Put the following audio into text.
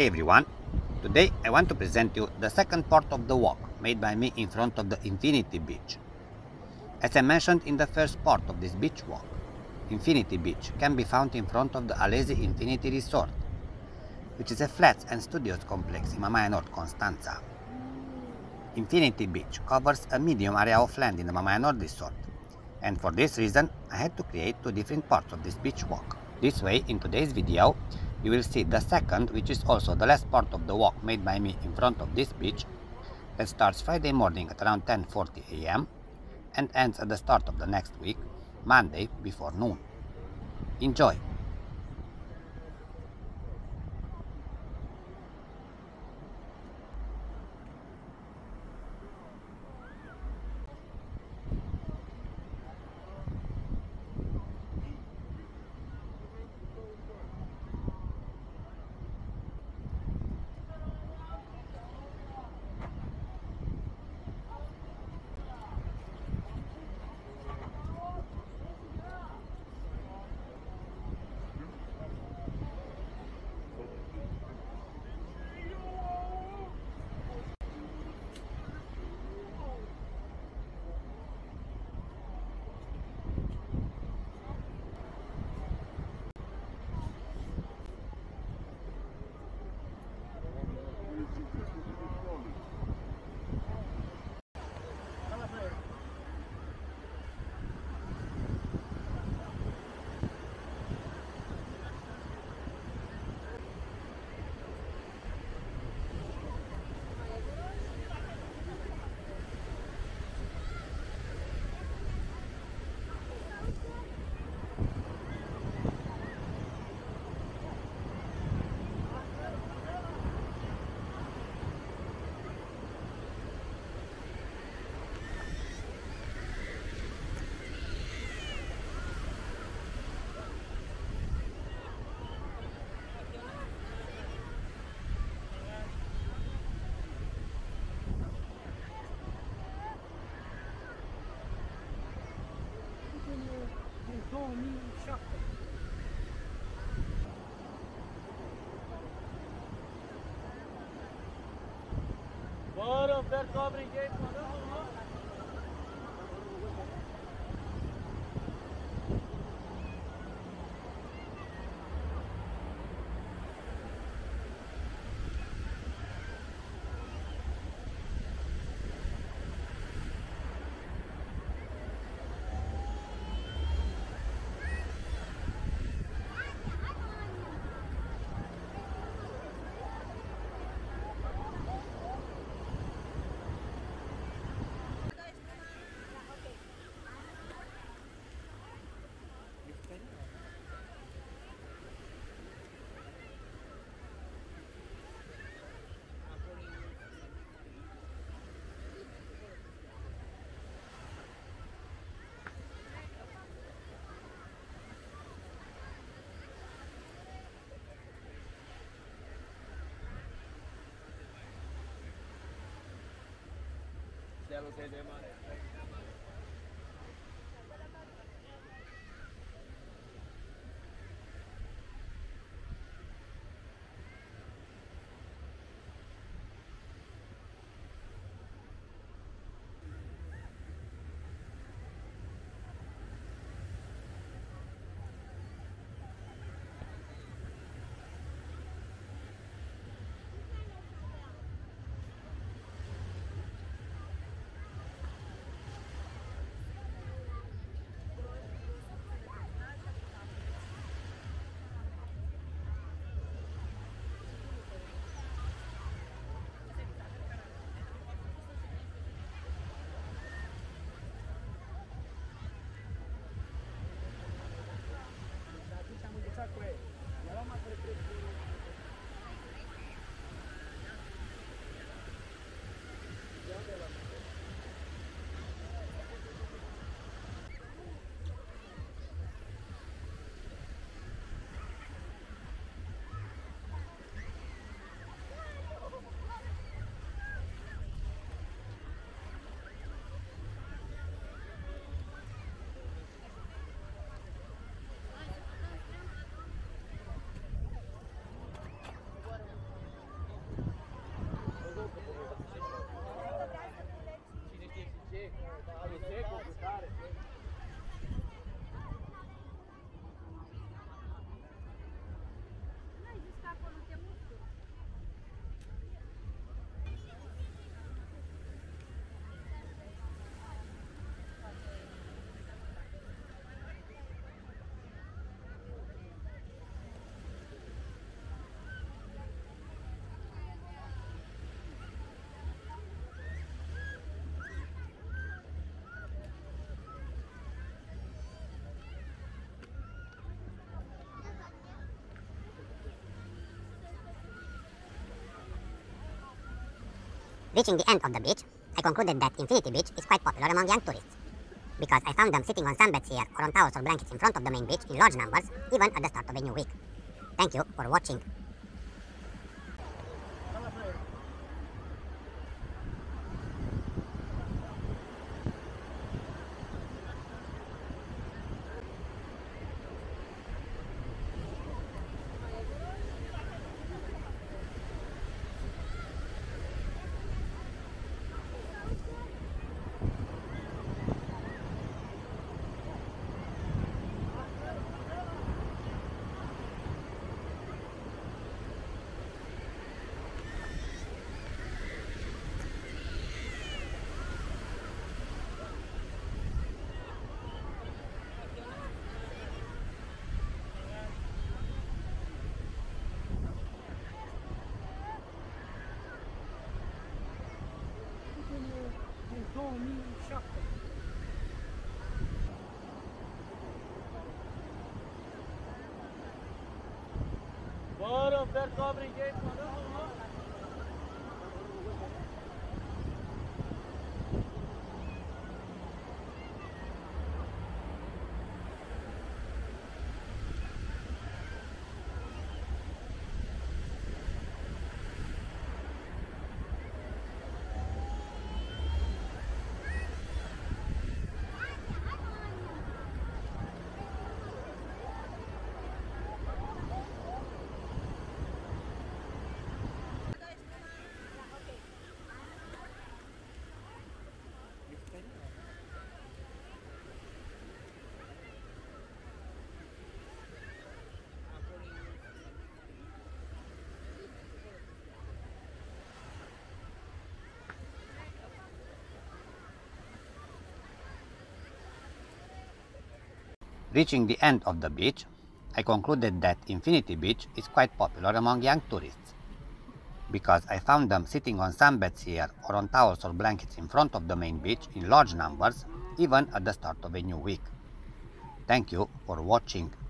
Hey everyone, today I want to present you the second part of the walk made by me in front of the Infinity Beach. As I mentioned in the first part of this beach walk, Infinity Beach can be found in front of the Alezzi Infinity Resort, which is a flats and studios complex in Mamaia Nord, Constanta. Infinity Beach covers a medium area of land in the Mamaia Nord Resort, and for this reason I had to create two different parts of this beach walk. This way, in today's video, you will see the second, which is also the last part of the walk made by me in front of this beach, that starts Friday morning at around 10:40 a.m. and ends at the start of the next week, Monday before noon. Enjoy! Bora, ver cobre gate, I'll say them on it. Reaching the end of the beach, I concluded that Infinity Beach is quite popular among young tourists, because I found them sitting on sunbeds here or on towels or blankets in front of the main beach in large numbers, even at the start of a new week. Thank you for watching. Bora, perto da briguei, Reaching the end of the beach, I concluded that Infinity Beach is quite popular among young tourists, because I found them sitting on sunbeds here or on towels or blankets in front of the main beach in large numbers, even at the start of a new week. Thank you for watching.